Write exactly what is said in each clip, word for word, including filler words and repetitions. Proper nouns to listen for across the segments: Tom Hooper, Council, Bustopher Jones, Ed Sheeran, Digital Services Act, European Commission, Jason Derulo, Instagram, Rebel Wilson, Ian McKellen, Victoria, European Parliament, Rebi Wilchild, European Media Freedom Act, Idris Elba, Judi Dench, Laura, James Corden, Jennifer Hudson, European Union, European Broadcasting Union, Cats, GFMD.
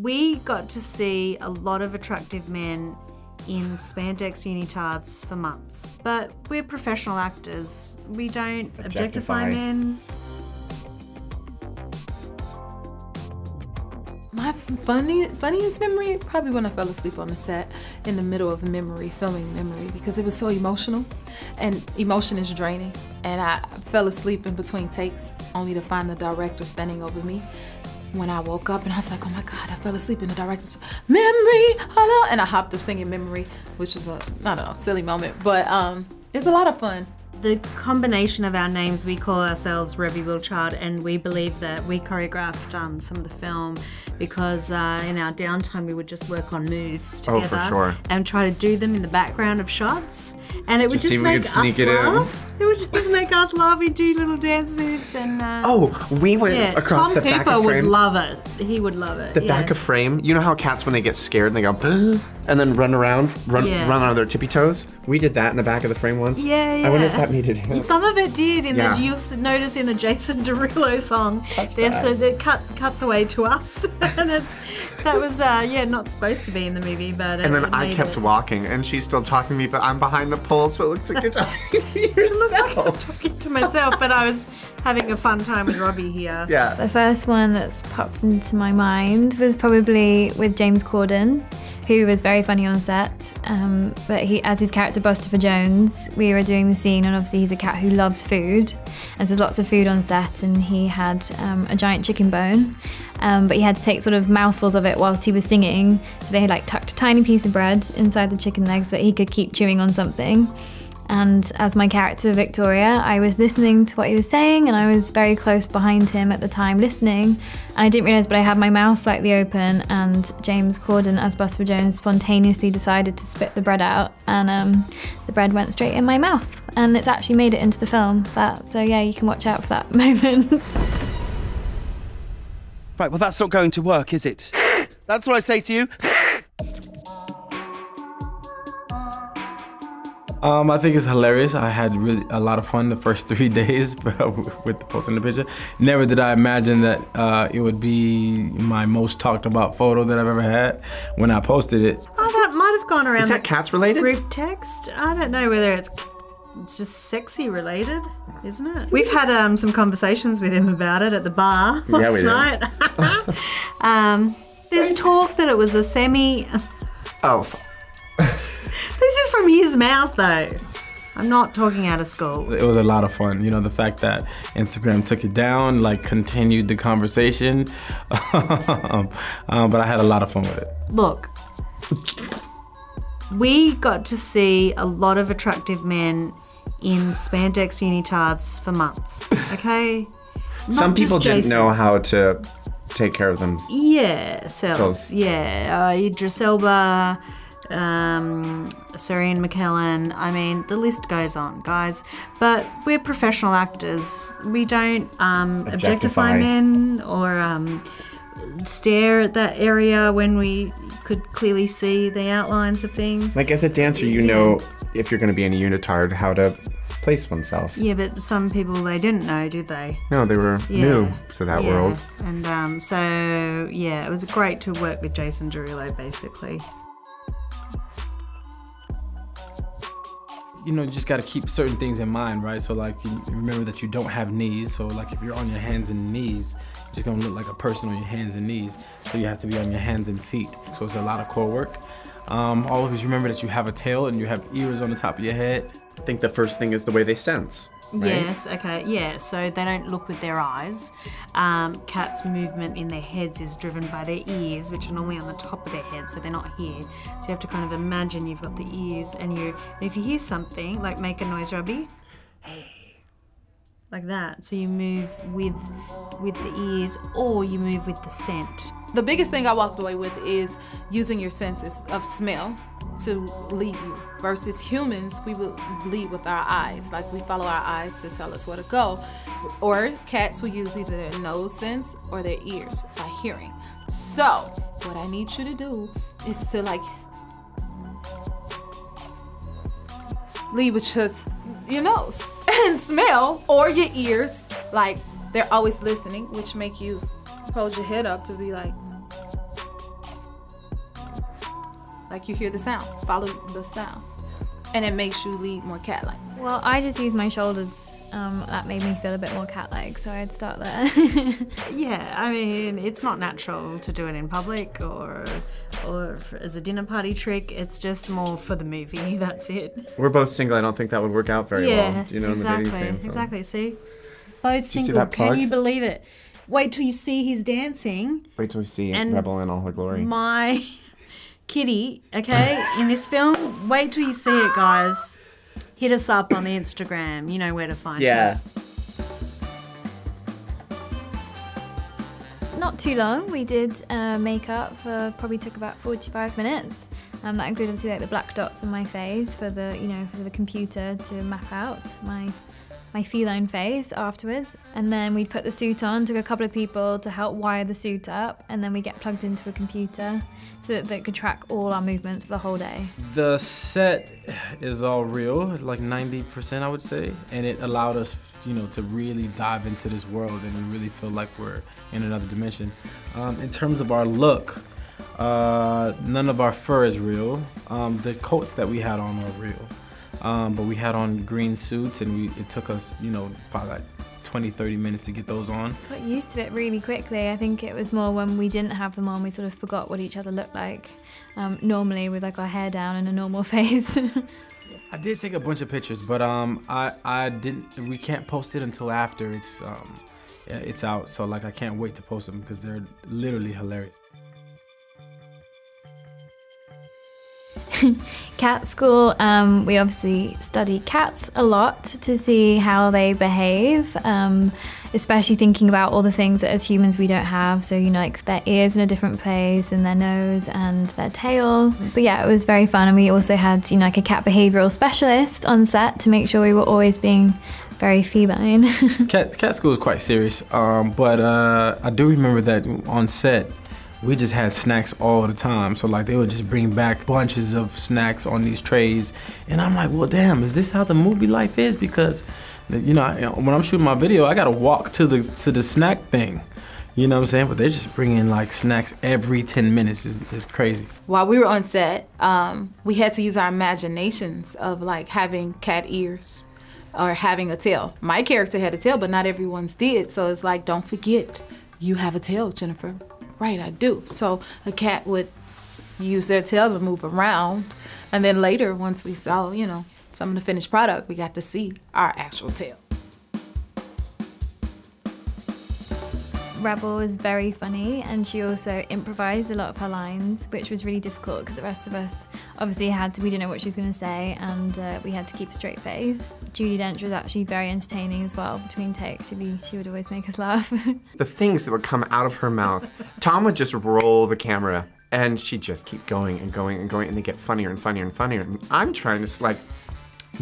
We got to see a lot of attractive men in spandex unitards for months. But we're professional actors. We don't objectify, objectify men. My funny, funniest memory, probably when I fell asleep on the set in the middle of memory, filming memory, because it was so emotional, and emotion is draining. And I fell asleep in between takes, only to find the director standing over me. When I woke up and I was like, oh my God, I fell asleep in the director's memory, hello, and I hopped up singing memory, which was a, I don't know, silly moment, but um, it's a lot of fun. The combination of our names, we call ourselves Rebi Wilchild, and we believe that we choreographed um, some of the film because uh, in our downtime we would just work on moves together. Oh, for sure. And try to do them in the background of shots, and it would just, just make us sneak it laugh. In. It would just make us laugh. We'd do little dance moves and. Uh, oh, we went yeah, across Tom the Piper back of frame. Tom Hooper would love it. He would love it. The yeah. back of frame. You know how cats, when they get scared, and they go and then run around, run yeah. run on their tippy toes. We did that in the back of the frame once. Yeah, yeah. I wonder if that needed help. Some of it did. In yeah. the you'll notice in the Jason Derulo song, there's so the cut cuts away to us, and it's that was uh, yeah not supposed to be in the movie, but. And it, then it I kept it. walking, and she's still talking to me, but I'm behind the pole, so it looks like you're talking to yourself. I'm talking to myself, but I was having a fun time with Robbie here. Yeah. The first one that's popped into my mind was probably with James Corden, who was very funny on set, um, but he, as his character Bustopher Jones, we were doing the scene, and obviously he's a cat who loves food, and so there's lots of food on set, and he had um, a giant chicken bone, um, but he had to take sort of mouthfuls of it whilst he was singing, so they had like tucked a tiny piece of bread inside the chicken legs so that he could keep chewing on something. And as my character, Victoria, I was listening to what he was saying, and I was very close behind him at the time listening. And I didn't realise, but I had my mouth slightly open, and James Corden as Bustopher Jones spontaneously decided to spit the bread out, and um, the bread went straight in my mouth. And it's actually made it into the film. That, so yeah, you can watch out for that moment. Right, well that's not going to work, is it? That's what I say to you. Um, I think it's hilarious. I had really a lot of fun the first three days with the post in the picture. Never did I imagine that uh, it would be my most talked about photo that I've ever had when I posted it. Oh, that might have gone around. Is that cats related? Group text? I don't know whether it's just sexy related, isn't it? We've had um, some conversations with him about it at the bar last yeah, we night. um, there's talk that it was a semi. Oh. This is from his mouth, though. I'm not talking out of school. It was a lot of fun. You know, the fact that Instagram took it down, like, continued the conversation. um, but I had a lot of fun with it. Look, we got to see a lot of attractive men in spandex unitards for months, okay? Some people didn't know how to take care of them. Yeah, selves. Yeah, uh, Idris Elba. Um, Sir Ian McKellen, I mean, the list goes on, guys. But we're professional actors. We don't um, objectify. objectify men or um, stare at that area when we could clearly see the outlines of things. Like as a dancer, you yeah. know if you're going to be in a unitard, how to place oneself. Yeah, but some people, they didn't know, did they? No, they were yeah. new to that yeah. world. And um, so, yeah, it was great to work with Jason Derulo, basically. You know, you just got to keep certain things in mind, right? So, like, you remember that you don't have knees. So, like, if you're on your hands and knees, you're just going to look like a person on your hands and knees. So you have to be on your hands and feet. So it's a lot of core work. Um, always remember that you have a tail and you have ears on the top of your head. I think the first thing is the way they sense. Right? Yes, okay, yeah, so they don't look with their eyes. Um, cats' movement in their heads is driven by their ears, which are normally on the top of their head, so they're not here. So you have to kind of imagine you've got the ears, and you, and if you hear something, like make a noise, Robbie, hey, like that. So you move with, with the ears, or you move with the scent. The biggest thing I walked away with is using your senses of smell to lead you. Versus humans, we will lead with our eyes. Like we follow our eyes to tell us where to go. Or cats will use either their nose sense or their ears by hearing. So what I need you to do is to like lead with just your nose and smell, or your ears. Like they're always listening, which make you hold your head up to be like, like you hear the sound, follow the sound, and it makes you lead more cat-like. Well, I just use my shoulders. Um, that made me feel a bit more cat-like, so I'd start there. Yeah, I mean, it's not natural to do it in public or or as a dinner party trick. It's just more for the movie, that's it. We're both single. I don't think that would work out very yeah, well. You know, exactly, in the dating scene, so. Exactly, see? Both single, can you believe it? Wait till you see his dancing. Wait till we see and Rebel in all her glory. My kitty, okay, in this film, wait till you see it, guys. Hit us up on the Instagram. You know where to find yeah. us. Not too long. We did uh, makeup for probably took about forty-five minutes. Um, that included obviously like the black dots on my face for the you know for the computer to map out my my feline face afterwards. And then we'd put the suit on. Took a couple of people to help wire the suit up, and then we get plugged into a computer so that they could track all our movements for the whole day. The set is all real, like ninety percent I would say, and it allowed us, you know, to really dive into this world, and we really feel like we're in another dimension. Um, in terms of our look, uh, none of our fur is real. Um, the coats that we had on were real. Um, but we had on green suits, and we, it took us, you know, probably like twenty, thirty minutes to get those on. Got used to it really quickly. I think it was more when we didn't have them on, we sort of forgot what each other looked like. Um, normally with like our hair down and a normal face. I did take a bunch of pictures, but um, I, I didn't, we can't post it until after it's, um, it's out. So like I can't wait to post them because they're literally hilarious. Cat school, um, we obviously study cats a lot to see how they behave, um, especially thinking about all the things that as humans we don't have, so you know, like their ears in a different place and their nose and their tail. But yeah, it was very fun, and we also had, you know, like a cat behavioural specialist on set to make sure we were always being very feline. cat, cat school is quite serious, um, but uh, I do remember that on set, we just had snacks all the time. So like they would just bring back bunches of snacks on these trays. And I'm like, well, damn, is this how the movie life is? Because, you know, when I'm shooting my video, I gotta walk to the, to the snack thing. You know what I'm saying? But they're just bringing like snacks every ten minutes. It's, it's crazy. While we were on set, um, we had to use our imaginations of like having cat ears or having a tail. My character had a tail, but not everyone's did. So it's like, don't forget, you have a tail, Jennifer. Right, I do. So a cat would use their tail to move around, and then later, once we saw, you know, some of the finished product, we got to see our actual tail. Rebel was very funny, and she also improvised a lot of her lines, which was really difficult because the rest of us obviously had to, we didn't know what she was going to say, and uh, we had to keep a straight face. Judi Dench was actually very entertaining as well. Between takes, she'd be, she would always make us laugh. The things that would come out of her mouth, Tom would just roll the camera, and she'd just keep going and going and going, and they get funnier and funnier and funnier. And I'm trying to like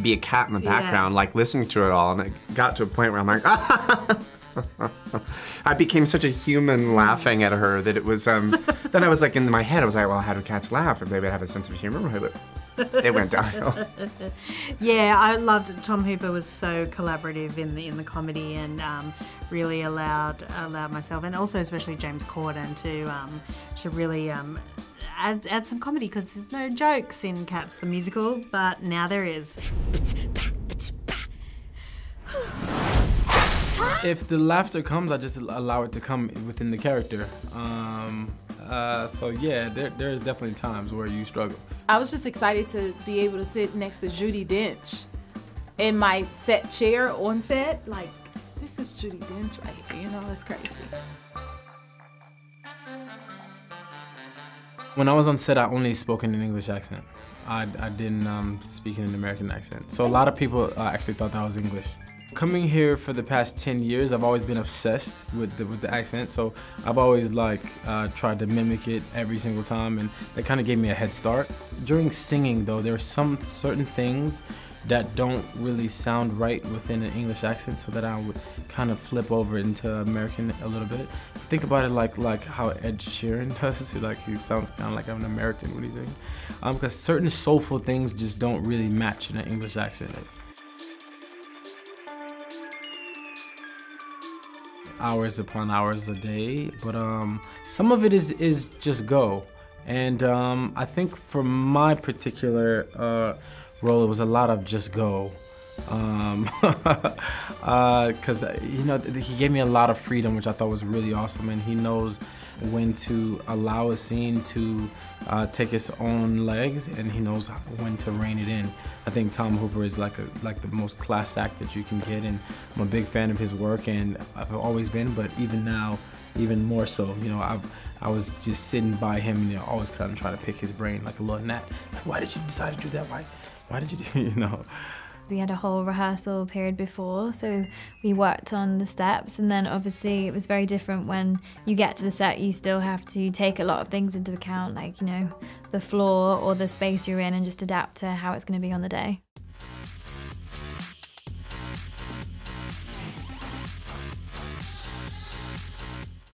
be a cat in the background, yeah. like listening to it all, and it got to a point where I'm like, ah! I became such a human laughing at her that it was, um, then I was like, in my head, I was like, well, how do cats laugh? And they would have a sense of humor, but it went downhill. Yeah, I loved it. Tom Hooper was so collaborative in the, in the comedy, and um, really allowed, allowed myself, and also especially James Corden, to, um, to really um, add, add some comedy, because there's no jokes in Cats the musical, but now there is. If the laughter comes, I just allow it to come within the character. Um, uh, so yeah, there, there's definitely times where you struggle. I was just excited to be able to sit next to Judi Dench in my set chair on set. Like, this is Judi Dench right here, you know, it's crazy. When I was on set, I only spoke in an English accent. I, I didn't um, speak in an American accent. So a lot of people uh, actually thought that I was English. Coming here for the past ten years, I've always been obsessed with the, with the accent, so I've always like uh, tried to mimic it every single time, and that kind of gave me a head start. During singing though, there are some certain things that don't really sound right within an English accent, so that I would kind of flip over into American a little bit. Think about it like like how Ed Sheeran does, like he sounds kind of like I'm an American when he's singing. Um, because certain soulful things just don't really match in an English accent. Hours upon hours a day, but um, some of it is, is just go. And um, I think for my particular uh, role, it was a lot of just go. Um, uh, 'cause, you know, he gave me a lot of freedom, which I thought was really awesome. And he knows when to allow a scene to uh, take its own legs, and he knows when to rein it in. I think Tom Hooper is like a, like the most class act that you can get, and I'm a big fan of his work, and I've always been, but even now, even more so. You know, I've, I was just sitting by him, and you know, always kind of trying to pick his brain like a little gnat. Like, why did you decide to do that? Why, why did you do, you know? We had a whole rehearsal period before, so we worked on the steps, and then obviously it was very different when you get to the set. You still have to take a lot of things into account, like, you know, the floor or the space you're in, and just adapt to how it's going to be on the day.